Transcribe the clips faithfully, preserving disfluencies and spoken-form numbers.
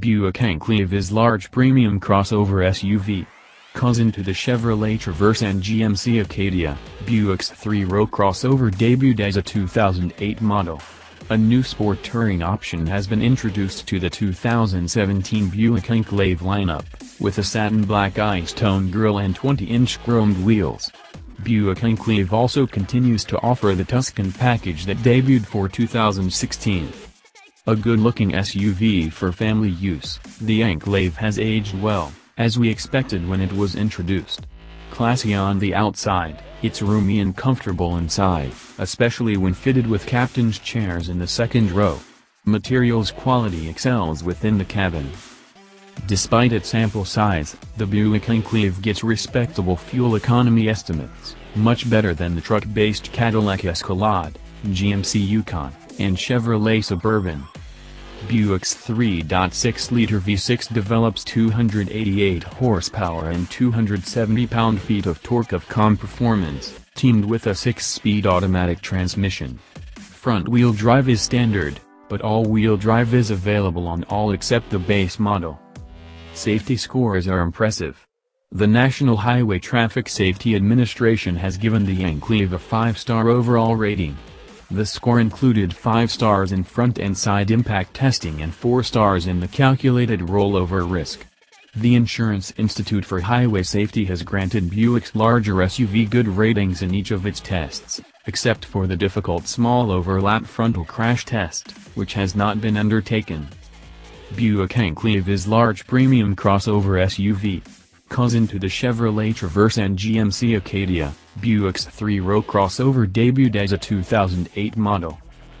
Buick Enclave is large premium crossover S U V. Cousin to the Chevrolet Traverse and G M C Acadia, Buick's three-row crossover debuted as a two thousand eight model. A new sport touring option has been introduced to the two thousand seventeen Buick Enclave lineup, with a satin black ice-tone grille and twenty inch chromed wheels. Buick Enclave also continues to offer the Tuscan package that debuted for two thousand sixteen. A good-looking S U V for family use, the Enclave has aged well, as we expected when it was introduced. Classy on the outside, it's roomy and comfortable inside, especially when fitted with captain's chairs in the second row. Materials quality excels within the cabin. Despite its ample size, the Buick Enclave gets respectable fuel economy estimates, much better than the truck-based Cadillac Escalade, G M C Yukon, and Chevrolet Suburban. Buick's three point six liter V six develops two hundred eighty-eight horsepower and two hundred seventy pound-feet of torque of calm performance, teamed with a six-speed automatic transmission. Front-wheel drive is standard, but all-wheel drive is available on all except the base model. Safety scores are impressive. The National Highway Traffic Safety Administration has given the Enclave a five-star overall rating. The score included five stars in front and side impact testing and four stars in the calculated rollover risk. The Insurance Institute for Highway Safety has granted Buick's larger S U V good ratings in each of its tests, except for the difficult small overlap frontal crash test, which has not been undertaken. Buick Enclave is large premium crossover S U V. Cousin to the Chevrolet Traverse and G M C Acadia, Buick's three-row crossover debuted as a two thousand eight model.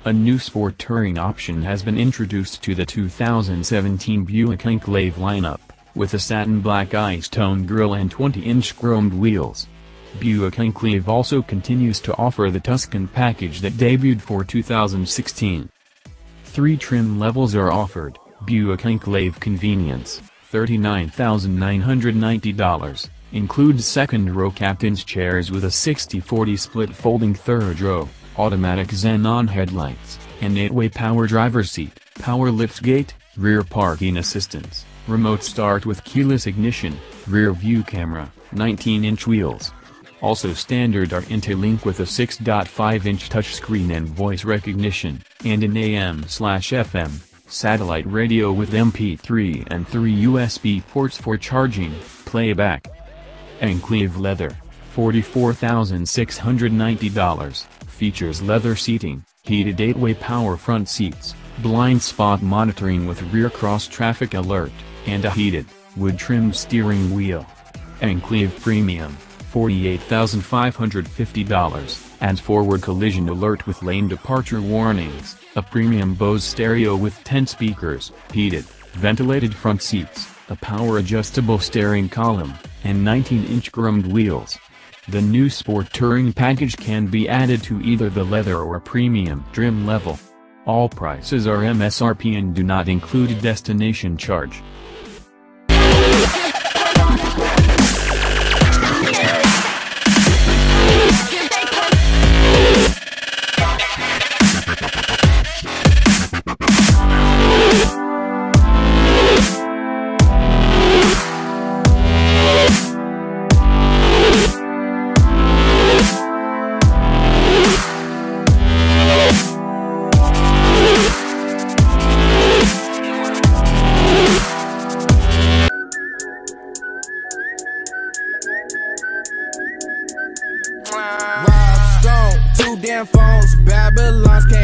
A new sport touring option has been introduced to the two thousand seventeen Buick Enclave lineup, with a satin black ice-tone grille and twenty inch chromed wheels. Buick Enclave also continues to offer the Tuscan package that debuted for two thousand sixteen. Three trim levels are offered: Buick Enclave Convenience, thirty-nine thousand nine hundred ninety dollars, includes second-row captain's chairs with a sixty forty split folding third-row, automatic Xenon headlights, an eight-way power driver seat, power lift gate, rear parking assistance, remote start with keyless ignition, rear view camera, nineteen inch wheels. Also standard are IntelliLink with a six point five inch touchscreen and voice recognition, and an A M slash F M. satellite radio with M P three and three U S B ports for charging, playback. Enclave leather, forty-four thousand six hundred ninety dollars, features leather seating, heated eight-way power front seats, blind spot monitoring with rear cross-traffic alert, and a heated, wood-trimmed steering wheel. Enclave Premium, forty-eight thousand five hundred fifty dollars, and forward collision alert with lane departure warnings, a premium Bose stereo with ten speakers, heated, ventilated front seats, a power-adjustable steering column, and nineteen inch chromed wheels. The new sport touring package can be added to either the leather or premium trim level. All prices are M S R P and do not include a destination charge. Damn phones, Babylon's came.